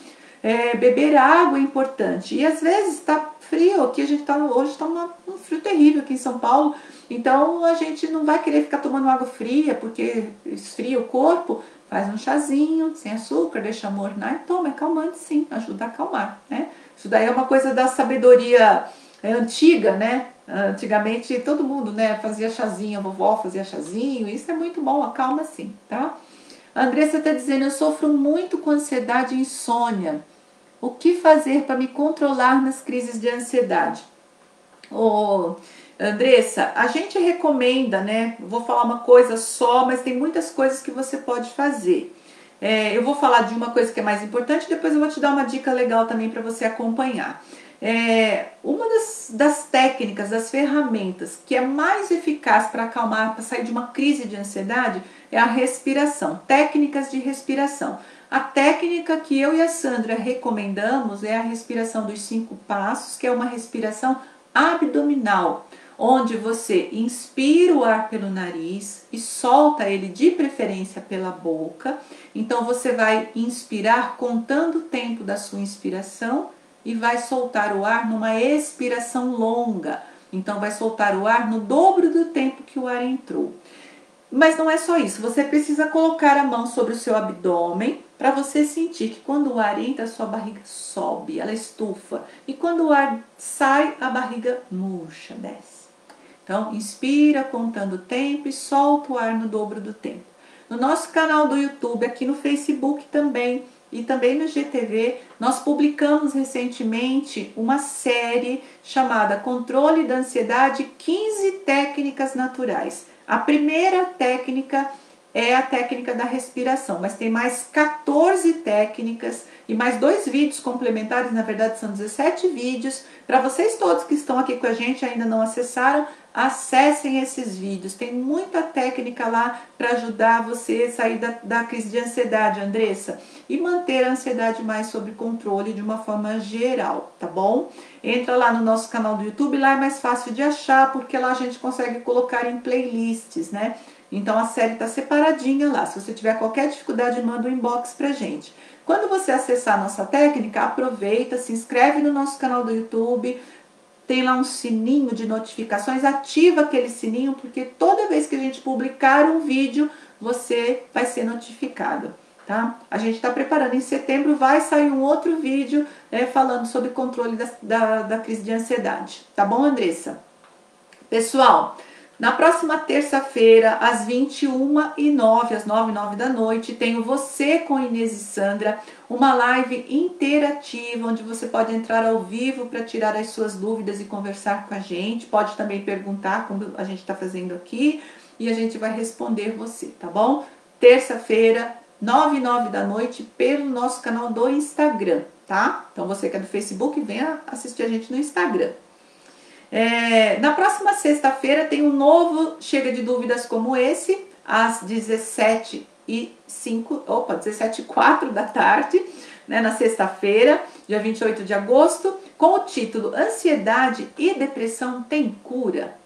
É, beber água é importante. E às vezes está frio, aqui a gente tá, hoje está um frio terrível aqui em São Paulo, então a gente não vai querer ficar tomando água fria, porque esfria o corpo. Faz um chazinho, sem açúcar, deixa mornar e toma, é calmante sim, ajuda a acalmar, né? Isso daí é uma coisa da sabedoria antiga, né? Antigamente todo mundo, né, fazia chazinho, a vovó fazia chazinho, isso é muito bom, acalma sim, tá? A Andressa tá dizendo, eu sofro muito com ansiedade e insônia. O que fazer para me controlar nas crises de ansiedade? Ô, Andressa, a gente recomenda, né? Eu vou falar uma coisa só, mas tem muitas coisas que você pode fazer. É, eu vou falar de uma coisa que é mais importante, depois eu vou te dar uma dica legal também para você acompanhar. É, uma das, das técnicas, das ferramentas que é mais eficaz para acalmar, para sair de uma crise de ansiedade, é a respiração, técnicas de respiração. A técnica que eu e a Sandra recomendamos é a respiração dos cinco passos, que é uma respiração abdominal, onde você inspira o ar pelo nariz e solta ele de preferência pela boca. Então você vai inspirar contando o tempo da sua inspiração e vai soltar o ar numa expiração longa. Então vai soltar o ar no dobro do tempo que o ar entrou. Mas não é só isso, você precisa colocar a mão sobre o seu abdômen para você sentir que quando o ar entra, a sua barriga sobe, ela estufa. E quando o ar sai, a barriga murcha, desce. Então, inspira contando o tempo e solta o ar no dobro do tempo. No nosso canal do YouTube, aqui no Facebook também, e também no I G T V, nós publicamos recentemente uma série chamada Controle da Ansiedade, quinze técnicas naturais. A primeira técnica é a técnica da respiração, mas tem mais quatorze técnicas e mais dois vídeos complementares, na verdade são dezessete vídeos. Para vocês todos que estão aqui com a gente e ainda não acessaram, acessem esses vídeos. Tem muita técnica lá para ajudar você a sair da, da crise de ansiedade, Andressa, e manter a ansiedade mais sob controle de uma forma geral, tá bom? Entra lá no nosso canal do YouTube, lá é mais fácil de achar, porque lá a gente consegue colocar em playlists, né? Então a série está separadinha lá, se você tiver qualquer dificuldade manda um inbox pra gente. Quando você acessar a nossa técnica, aproveita, se inscreve no nosso canal do YouTube, tem lá um sininho de notificações, ativa aquele sininho, porque toda vez que a gente publicar um vídeo, você vai ser notificado, tá? A gente está preparando, em setembro vai sair um outro vídeo é, falando sobre controle da, da, da crise de ansiedade, tá bom, Andressa? Pessoal, na próxima terça-feira, às vinte e uma e nove, às nove e nove da noite, tenho Você com Inês e Sandra, uma live interativa, onde você pode entrar ao vivo para tirar as suas dúvidas e conversar com a gente. Pode também perguntar, como a gente está fazendo aqui, e a gente vai responder você, tá bom? Terça-feira, nove e nove da noite, pelo nosso canal do Instagram, tá? Então você que é do Facebook, venha assistir a gente no Instagram. É, na próxima sexta-feira tem um novo Chega de Dúvidas como esse, às dezessete e quatro da tarde, né, na sexta-feira, dia vinte e oito de agosto, com o título Ansiedade e Depressão Tem Cura?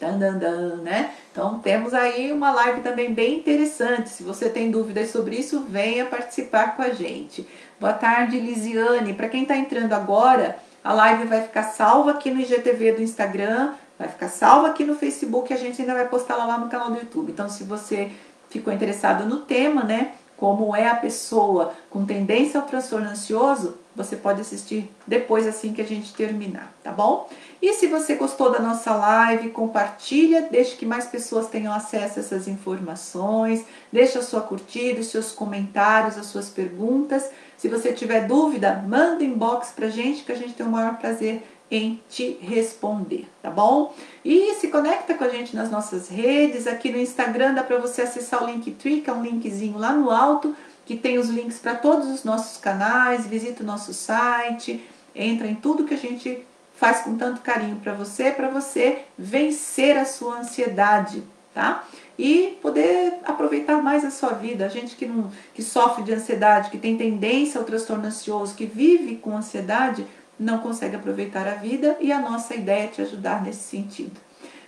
Dan, dan, dan, né? Então temos aí uma live também bem interessante. Se você tem dúvidas sobre isso, venha participar com a gente. Boa tarde, Lisiane. Para quem está entrando agora, a live vai ficar salva aqui no I G T V do Instagram, vai ficar salva aqui no Facebook, a gente ainda vai postar lá no canal do YouTube. Então, se você ficou interessado no tema, né, como é a pessoa com tendência ao transtorno ansioso, você pode assistir depois, assim que a gente terminar, tá bom? E se você gostou da nossa live, compartilha, deixe que mais pessoas tenham acesso a essas informações, deixa a sua curtida, os seus comentários, as suas perguntas. Se você tiver dúvida, manda inbox pra gente que a gente tem o maior prazer em te responder, tá bom? E se conecta com a gente nas nossas redes, aqui no Instagram dá para você acessar o Linktree, que é um linkzinho lá no alto, que tem os links para todos os nossos canais, visita o nosso site, entra em tudo que a gente faz com tanto carinho para você, para você vencer a sua ansiedade, tá? E poder aproveitar mais a sua vida. A gente que, não, que sofre de ansiedade, que tem tendência ao transtorno ansioso, que vive com ansiedade, não consegue aproveitar a vida, e a nossa ideia é te ajudar nesse sentido.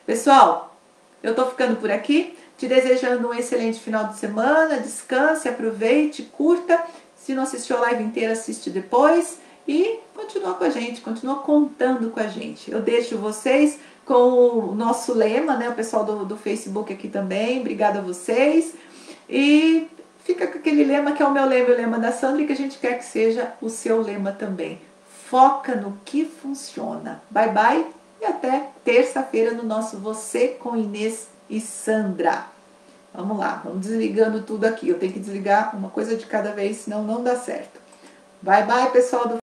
Pessoal, eu tô ficando por aqui, te desejando um excelente final de semana, descanse, aproveite, curta. Se não assistiu a live inteira, assiste depois e continua com a gente, continua contando com a gente. Eu deixo vocês com o nosso lema, né? O pessoal do, do Facebook aqui também, obrigada a vocês. E fica com aquele lema que é o meu lema e o lema da Sandra, e que a gente quer que seja o seu lema também. Foca no que funciona. Bye, bye e até terça-feira no nosso Você com Inês e Sandra. Vamos lá, vamos desligando tudo aqui. Eu tenho que desligar uma coisa de cada vez, senão não dá certo. Bye, bye, pessoal do